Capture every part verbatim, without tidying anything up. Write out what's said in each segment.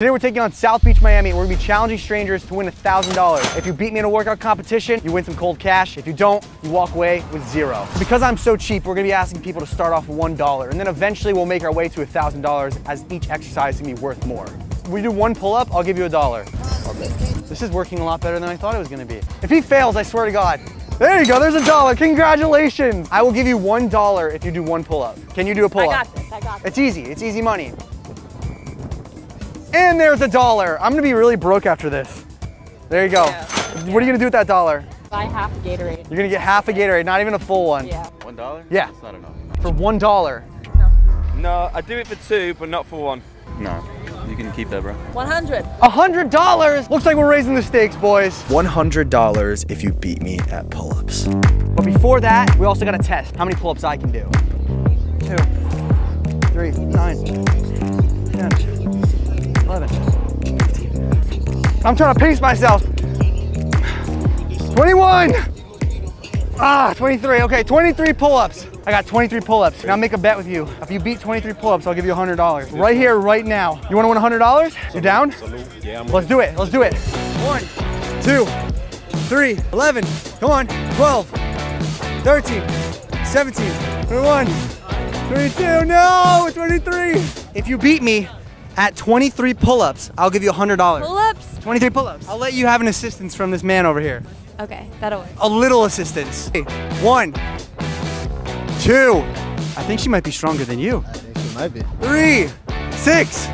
Today we're taking on South Beach, Miami. We're gonna be challenging strangers to win one thousand dollars. If you beat me in a workout competition, you win some cold cash. If you don't, you walk away with zero. Because I'm so cheap, we're gonna be asking people to start off one dollar, and then eventually we'll make our way to one thousand dollars as each exercise is gonna be worth more. If we do one pull-up, I'll give you a dollar. This is working a lot better than I thought it was gonna be. If he fails, I swear to God. There you go, there's a dollar, congratulations. I will give you one dollar if you do one pull-up. Can you do a pull-up? I got this, I got this. It's easy, it's easy money. And there's a dollar. I'm gonna be really broke after this. There you go. Yeah. What are you gonna do with that dollar? Buy half a Gatorade. You're gonna get half a Gatorade, not even a full one. Yeah. One dollar? Yeah. That's not enough. For one dollar? No. No, I do it for two, but not for one. No, you can keep that, bro. one hundred. one hundred dollars? Looks like we're raising the stakes, boys. one hundred dollars if you beat me at pull-ups. But before that, we also gotta test how many pull-ups I can do. Two, three, nine, ten. I'm trying to pace myself. twenty-one. Ah, twenty-three. Okay, twenty-three pull-ups. I got twenty-three pull-ups. Now I'll make a bet with you. If you beat twenty-three pull-ups, I'll give you one hundred dollars. Right here, right now. You want to win one hundred dollars? You down? Yeah, I'm. Let's do it. Let's do it. One, two, three, eleven. Come on. twelve, thirteen, seventeen, twenty-one, twenty-two. No, twenty-three. If you beat me at twenty-three pull-ups, I'll give you one hundred dollars. Pull-ups? twenty-three pull-ups. I'll let you have an assistance from this man over here. Okay, that'll work. A little assistance. One, two. I think she might be stronger than you. I think she might be. Three, six.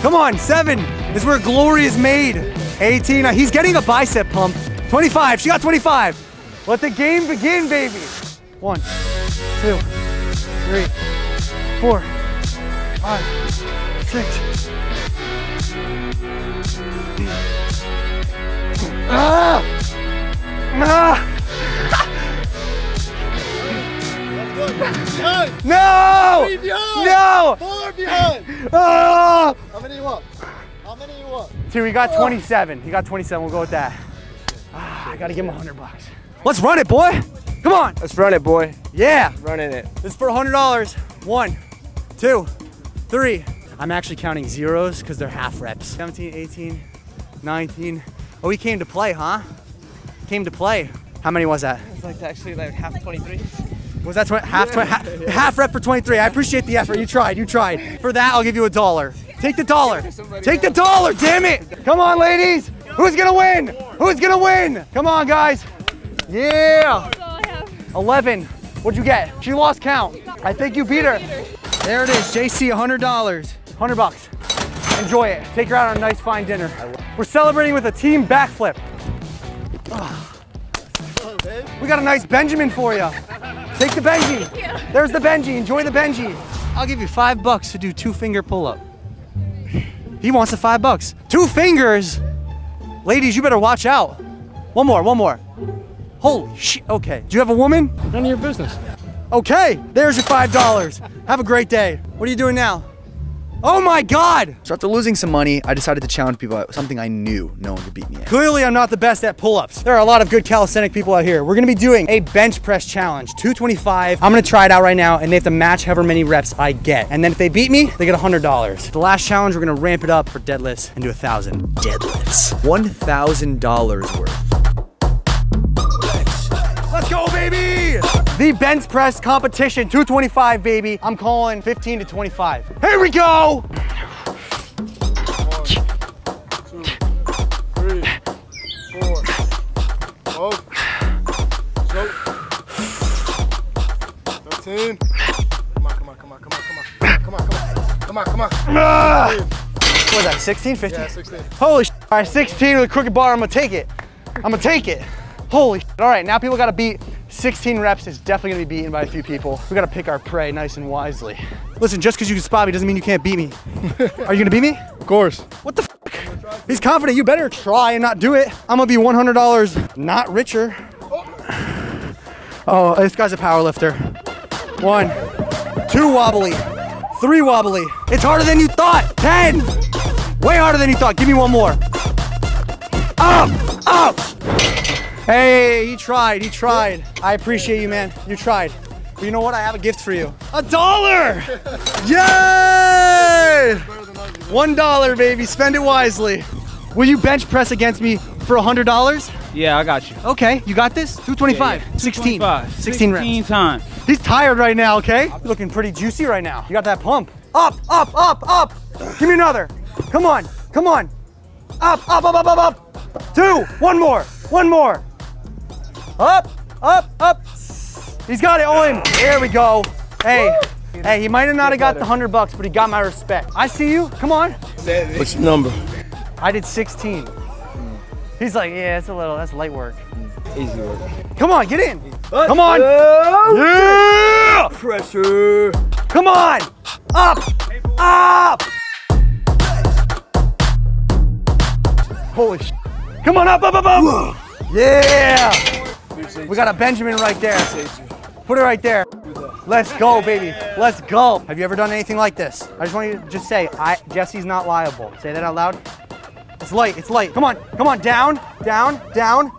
Come on, seven. This is where glory is made. eighteen, he's getting a bicep pump. twenty-five, she got twenty-five. Let the game begin, baby. One, two, three, four, five. Six. Ah! Ah! No! Three behind. No! Four behind! Ah! How many you want? How many you want? Dude, we got twenty-seven. He got twenty-seven. We'll go with that. Ah, I gotta give him a hundred bucks. Let's run it, boy! Come on! Let's run it, boy. Yeah! Running it. This is for a hundred dollars. One, two, three. I'm actually counting zeros because they're half reps. seventeen, eighteen, nineteen. Oh, he came to play, huh? Came to play. How many was that? It's like actually like half twenty-three. Was that half, yeah. half, yeah. half rep for twenty-three? I appreciate the effort. You tried, you tried. For that, I'll give you a dollar. Take the dollar. Take the dollar, damn it. Come on, ladies. Who's gonna win? Who's gonna win? Come on, guys. Yeah. eleven. What'd you get? She lost count. I think you beat her. There it is, J C, one hundred dollars. one hundred bucks. Enjoy it. Take her out on a nice fine dinner. We're celebrating with a team backflip. Oh, we got a nice Benjamin for you. Take the Benji. You. There's the Benji. Enjoy the Benji. I'll give you five bucks to do two finger pull up. He wants the five bucks. Two fingers. Ladies, you better watch out. One more. One more. Holy shit. Okay. Do you have a woman? None of your business. Okay. There's your five dollars. Have a great day. What are you doing now? Oh my God! So after losing some money, I decided to challenge people at something I knew no one could beat me at. Clearly I'm not the best at pull-ups. There are a lot of good calisthenic people out here. We're gonna be doing a bench press challenge, two twenty-five. I'm gonna try it out right now and they have to match however many reps I get. And then if they beat me, they get one hundred dollars. The last challenge, we're gonna ramp it up for deadlifts and do a thousand. Deadlifts. one thousand dollars worth. Let's go, baby! The bench press competition, two twenty-five, baby. I'm calling fifteen to twenty-five. Here we go! One, two, three, four. Oh. So. thirteen. Come on, come on, come on, come on, come on, come on, come on, come on, come on. What was that, sixteen, fifteen? Yeah, sixteen. Holy sh**. All right, sixteen with a crooked bar, I'm gonna take it. I'm gonna take it. Holy sh**. All right, now people gotta beat sixteen reps. Is definitely gonna be beaten by a few people. We gotta pick our prey nice and wisely. Listen, just because you can spot me doesn't mean you can't beat me. Are you gonna beat me? Of course. What the fuck? He's confident. You better try and not do it. I'm gonna be one hundred dollars not richer. Oh, oh this guy's a power lifter. One, two wobbly, three wobbly. It's harder than you thought. ten, way harder than you thought. Give me one more. Up, up. Hey, he tried, he tried. I appreciate you, man. You tried. You know what? I have a gift for you. A dollar! Yay! One dollar, baby. Spend it wisely. Will you bench press against me for a hundred dollars? Yeah, I got you. Okay, you got this? two twenty-five. Yeah, yeah. sixteen. sixteen. sixteen reps. Times. He's tired right now, okay? You're looking pretty juicy right now. You got that pump. Up, up, up, up. Give me another. Come on, come on. Up, up, up, up, up, up. Two, one more, one more. Up, up, up. He's got it on him. There we go. Hey, hey, he might have not have got the hundred bucks, but he got my respect. I see you, come on. What's your number? I did sixteen. He's like, yeah, it's a little, that's light work. Easy work. Come on, get in. Come on. Yeah. Pressure. Come on. Up, up. Holy shit. Come on, up, up, up, up. Yeah. We got a Benjamin right there. Put it right there. Let's go, baby. Let's go. Have you ever done anything like this? I just want you to just say, I, Jesse's not liable. Say that out loud. It's light, it's light. Come on, come on, down, down, down.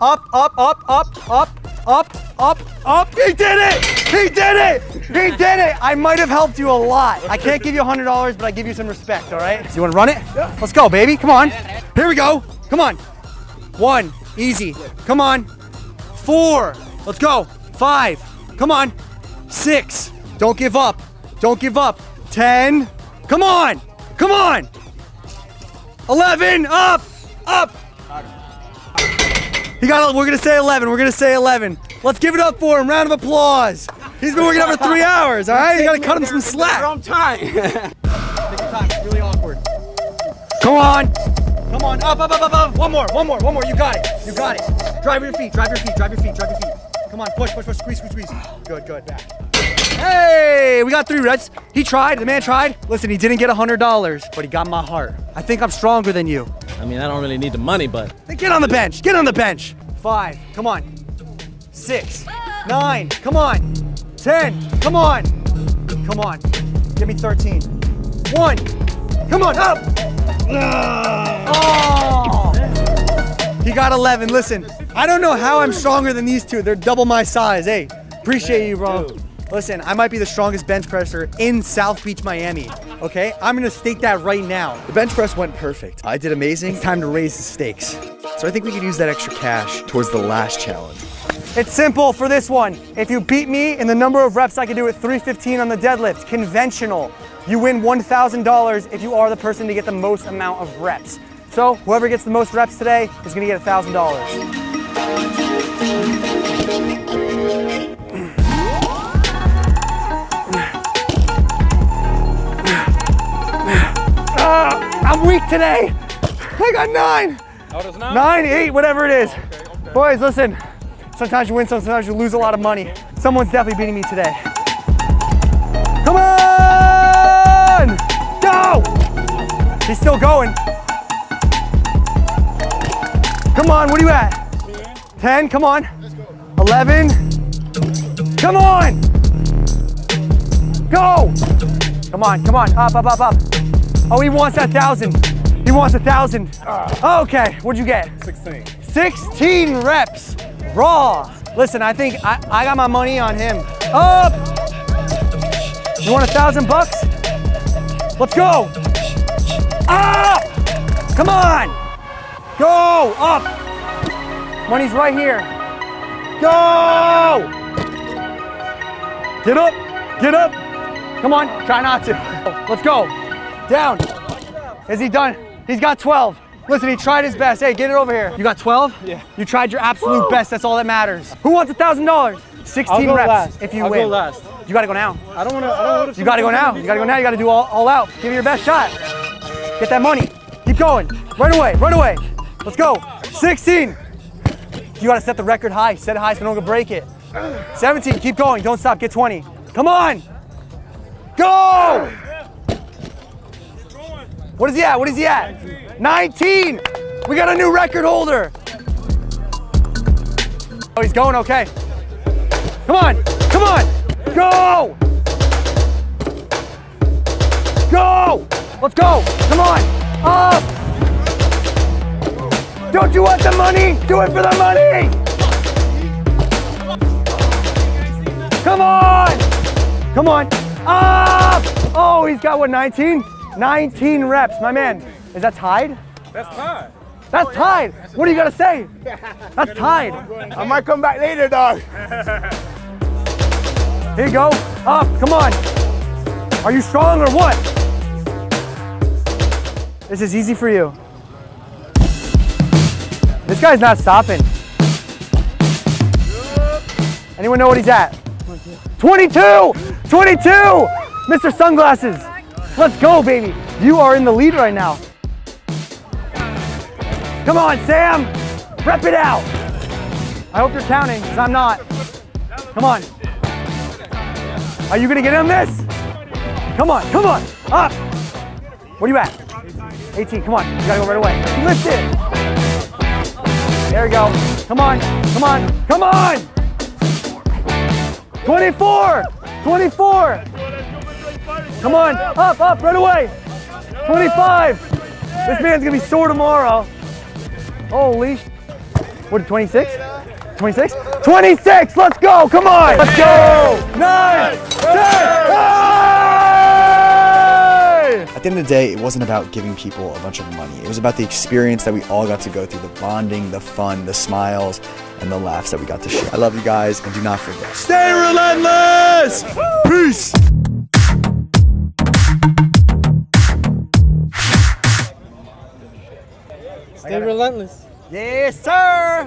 Up, up, up, up, up, up, up, up. He did it! He did it! He did it! I might have helped you a lot. I can't give you a hundred dollars, but I give you some respect, all right? So you wanna run it? Yeah. Let's go, baby, come on. Here we go, come on. One, easy, come on. Four, let's go. Five, come on. Six, don't give up, don't give up. Ten, come on, come on. eleven, up, up. He got, we're gonna say eleven, we're gonna say eleven. Let's give it up for him, round of applause. He's been working out for three hours, all right? You gotta cut him some slack. Wrong time. Take your time, it's really awkward. Come on, come on, up, up, up, up, up. One more, one more, one more, you got it, you got it. Drive your feet, drive your feet, drive your feet, drive your feet. Come on, push, push, push, squeeze, squeeze, squeeze. Good, good, back. Hey, we got three reps. He tried, the man tried. Listen, he didn't get a hundred dollars, but he got my heart. I think I'm stronger than you. I mean, I don't really need the money, but. Then get on the bench, get on the bench. Five, come on. Six, nine, come on. Ten, come on. Come on, give me thirteen. One, come on, up. Oh. He got eleven, listen. I don't know how I'm stronger than these two. They're double my size, hey. Appreciate you, bro. Listen, I might be the strongest bench presser in South Beach, Miami, okay? I'm gonna state that right now. The bench press went perfect. I did amazing. It's time to raise the stakes. So I think we could use that extra cash towards the last challenge. It's simple for this one. If you beat me in the number of reps I could do at three fifteen on the deadlift, conventional, you win one thousand dollars if you are the person to get the most amount of reps. So whoever gets the most reps today is gonna get one thousand dollars. I'm weak today. I got nine. Oh, there's nine. Nine, eight, whatever it is. Oh, okay, okay. Boys, listen. Sometimes you win, sometimes you lose a lot of money. Someone's definitely beating me today. Come on! Go! He's still going. Come on, what are you at? ten, come on. eleven. Come on! Go! Come on, come on, up, up, up, up. Oh, he wants that thousand. He wants a thousand. Uh, okay, what'd you get? sixteen. sixteen reps, raw. Listen, I think I, I got my money on him. Up! You want a thousand bucks? Let's go. Up! Come on. Go, up. Money's right here. Go! Get up, get up. Come on, try not to. Let's go. Down. Is he done? He's got twelve. Listen, he tried his best. Hey, get it over here. You got twelve? Yeah. You tried your absolute Woo! Best. That's all that matters. Who wants a thousand dollars? sixteen reps last. If you I'll win. Go last. You gotta go now. I don't wanna, I don't wanna. You gotta go now. You gotta go now. You gotta do all, all out. Give it your best shot. Get that money. Keep going. Right away, right away. Let's go. sixteen. You gotta set the record high. Set it high so no one can break it. seventeen, keep going. Don't stop. Get twenty. Come on. Go. What is he at? What is he at? nineteen. We got a new record holder. Oh, he's going okay. Come on, come on, go. Go, let's go, come on, up. Don't you want the money? Do it for the money. Come on! Come on. Up! Oh, he's got what, nineteen? nineteen reps, my man. Is that tied? That's tied. That's tied. What do you got to say? That's tied. I might come back later, dog. Here you go. Up, come on. Are you strong or what? This is easy for you. This guy's not stopping. Anyone know what he's at? twenty-two! twenty-two! Mister Sunglasses. Let's go, baby. You are in the lead right now. Come on, Sam. Rep it out. I hope you're counting, because I'm not. Come on. Are you gonna get on this? Come on, come on, up. Where are you at? eighteen, come on, you gotta go right away. Lift it. There we go. Come on, come on, come on. twenty-four, twenty-four. Come on, up, up, right away. twenty-five. This man's gonna be sore tomorrow. Holy sh! What, twenty-six? twenty-six? twenty-six! Let's go! Come on! Let's go! Nine! Ten! At the end of the day, it wasn't about giving people a bunch of money. It was about the experience that we all got to go through, the bonding, the fun, the smiles, and the laughs that we got to share. I love you guys, and do not forget. Stay relentless! Peace! Stay relentless. Yes, sir!